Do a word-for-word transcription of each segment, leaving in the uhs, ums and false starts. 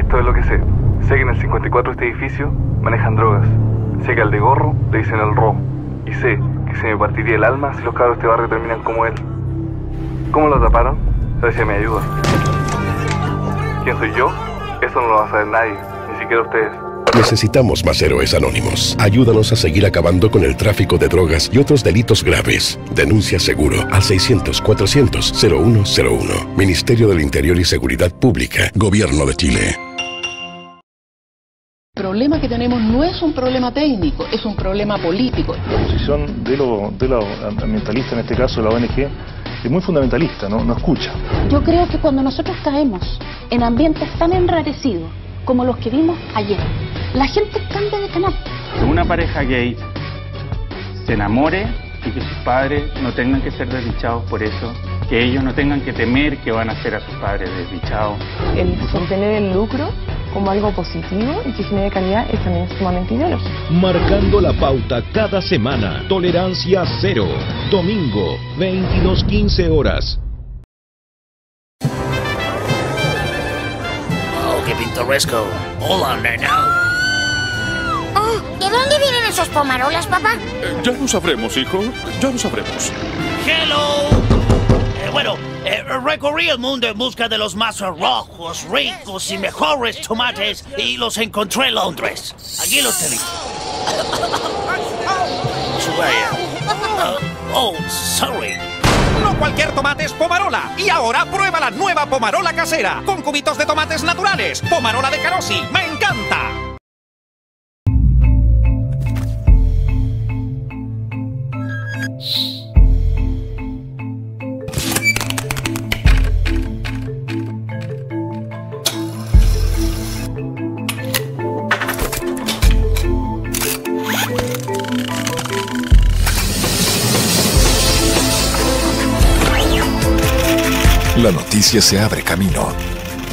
Esto es lo que sé. Sé que en el cincuenta y cuatro este edificio manejan drogas. Sé que al de gorro le dicen el robo. Y sé que se me partiría el alma si los cabros de este barrio terminan como él. ¿Cómo lo taparon? Gracias a mi ayuda. ¿Quién soy yo? Eso no lo va a saber nadie, ni siquiera ustedes. Necesitamos más héroes anónimos. Ayúdanos a seguir acabando con el tráfico de drogas y otros delitos graves. Denuncia seguro al seiscientos cuatrocientos cero uno cero uno. Ministerio del Interior y Seguridad Pública. Gobierno de Chile. El problema que tenemos no es un problema técnico, es un problema político. La posición de los de lo ambientalistas, en este caso la O N G, es muy fundamentalista, ¿no? No escucha. Yo creo que cuando nosotros caemos en ambientes tan enrarecidos como los que vimos ayer, la gente cambia de canal. Que una pareja gay se enamore y que sus padres no tengan que ser desdichados por eso, que ellos no tengan que temer que van a ser a sus padres desdichados. El sostener el lucro como algo positivo y que genere calidad es también sumamente ideológico. Marcando la pauta cada semana. Tolerancia cero. Domingo, veintidós quince horas. Oh, qué pintoresco. Hola, nena. Oh, ¿de dónde vienen esos pomarolas, papá? Eh, ya lo sabremos, hijo. Ya lo sabremos. Hello. Bueno, eh, recorrí el mundo en busca de los más rojos, ricos y mejores tomates y los encontré en Londres. Aquí los tenéis. uh, oh, sorry. No cualquier tomate es Pomarolla. Y ahora prueba la nueva Pomarolla casera con cubitos de tomates naturales. Pomarolla de Carozzi. ¡Me encanta! La noticia se abre camino.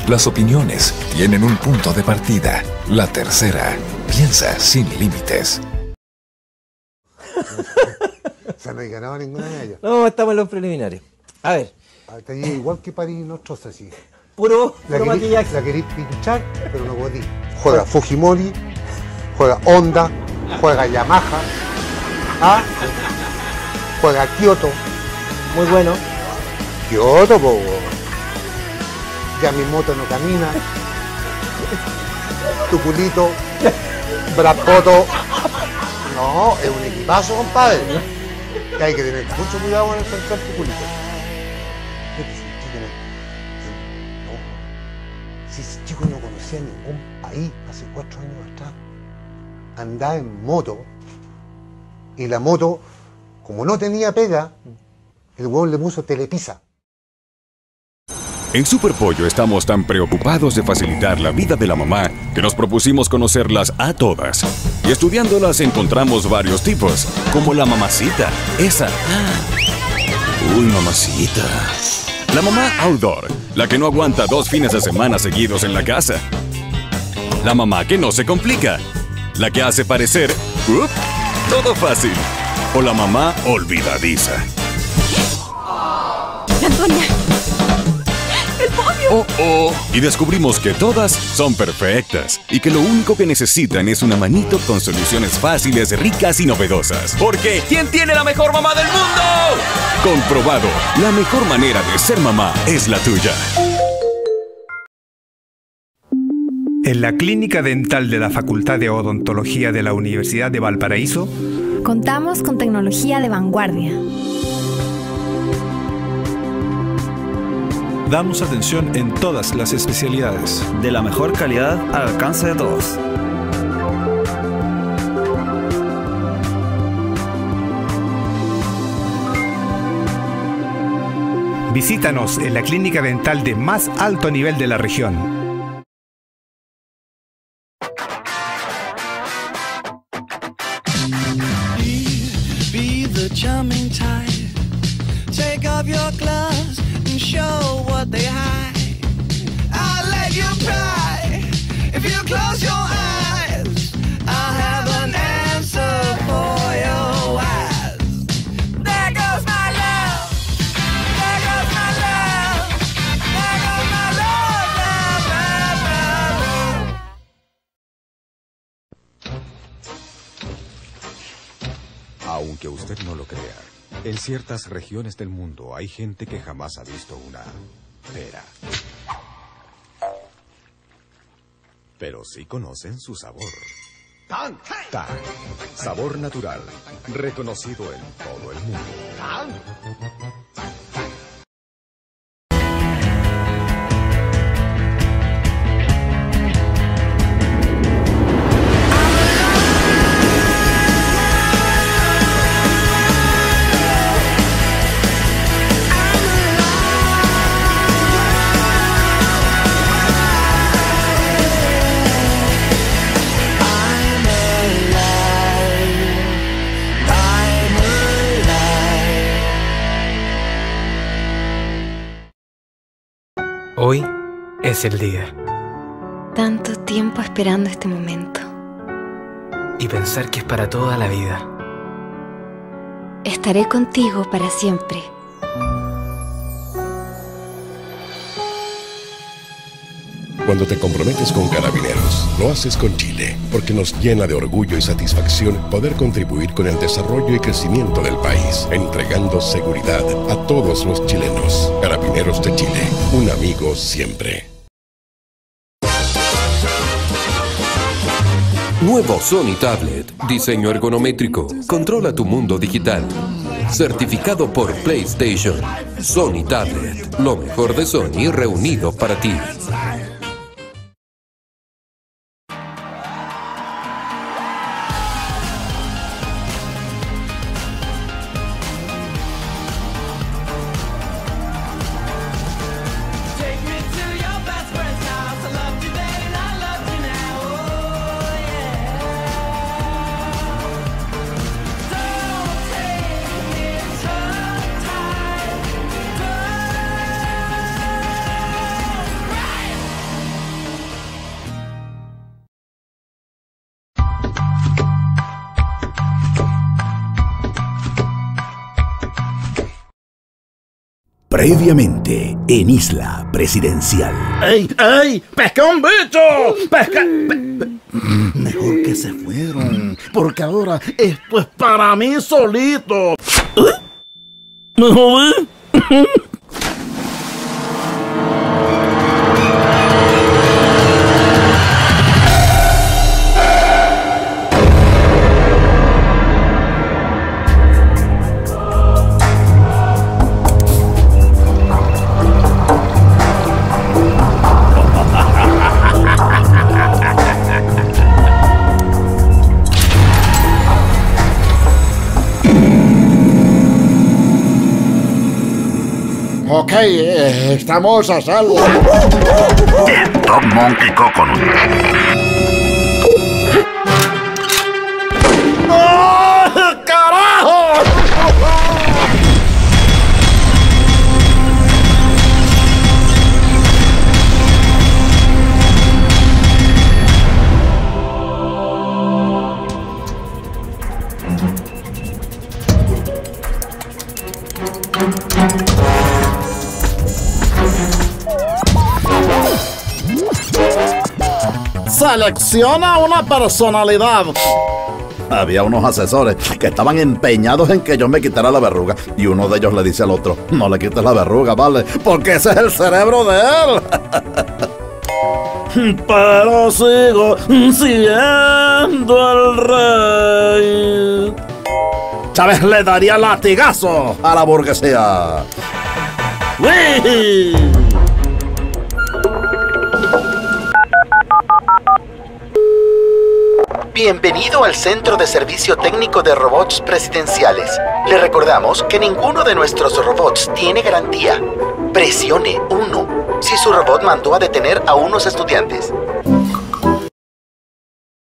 Las opiniones tienen un punto de partida. La Tercera piensa sin límites. Se no ganado ninguna de ellas. No, estamos en los preliminares. A ver. Hasta allí igual que París, no troza así. Puro, la puro querí, maquillaje. La queréis pinchar, pero no podéis. Juega Fujimori, juega Onda, juega Yamaha, ¿ah? Juega Kyoto. Muy bueno. Kyoto, po. Ya mi moto no camina. Tu culito. Brapoto. No, es un equipazo, compadre. Que hay que tener mucho cuidado con encontrar tu culito. ¿Qué tiene? No. Si ese chico no conocía ningún país hace cuatro años atrás, andaba en moto. Y la moto, como no tenía pega, el huevo le puso telepizza. En Superpollo estamos tan preocupados de facilitar la vida de la mamá que nos propusimos conocerlas a todas. Y estudiándolas encontramos varios tipos, como la mamacita, esa. Uy, mamacita. La mamá outdoor, la que no aguanta dos fines de semana seguidos en la casa. La mamá que no se complica, la que hace parecer, up, todo fácil. O la mamá olvidadiza. Antonia. Oh, oh. Y descubrimos que todas son perfectas y que lo único que necesitan es una manito con soluciones fáciles, ricas y novedosas. Porque ¿quién tiene la mejor mamá del mundo? Comprobado, la mejor manera de ser mamá es la tuya. En la Clínica Dental de la Facultad de Odontología de la Universidad de Valparaíso, contamos con tecnología de vanguardia. Damos atención en todas las especialidades, de la mejor calidad al alcance de todos. Visítanos en la clínica dental de más alto nivel de la región. usted no lo crea, en ciertas regiones del mundo hay gente que jamás ha visto una pera. Pero sí conocen su sabor. Tang. Sabor natural, reconocido en todo el mundo. Tang. Hoy es el día. Tanto tiempo esperando este momento. Y pensar que es para toda la vida. Estaré contigo para siempre. Cuando te comprometes con Carabineros, lo haces con Chile, porque nos llena de orgullo y satisfacción poder contribuir con el desarrollo y crecimiento del país, entregando seguridad a todos los chilenos. Carabineros de Chile, un amigo siempre. Nuevo Sony Tablet, diseño ergonométrico, controla tu mundo digital. Certificado por PlayStation. Sony Tablet, lo mejor de Sony reunido para ti. Previamente, en Isla Presidencial. ¡Ey! ¡Ey! ¡Pesca un bicho! ¡Pesca! Pe Mejor que se fueron, porque ahora esto es para mí solito. ¿Me jodí? Ok, eh, estamos a salvo. De Tom Monkey Coconut. ¡Oh, carajo! Selecciona una personalidad. Había unos asesores que estaban empeñados en que yo me quitara la verruga. Y uno de ellos le dice al otro: no le quites la verruga, ¿vale? Porque ese es el cerebro de él. Pero sigo siendo el rey. Chávez le daría latigazo a la burguesía. ¡Uy! Bienvenido al Centro de Servicio Técnico de Robots Presidenciales. Le recordamos que ninguno de nuestros robots tiene garantía. Presione uno si su robot mandó a detener a unos estudiantes.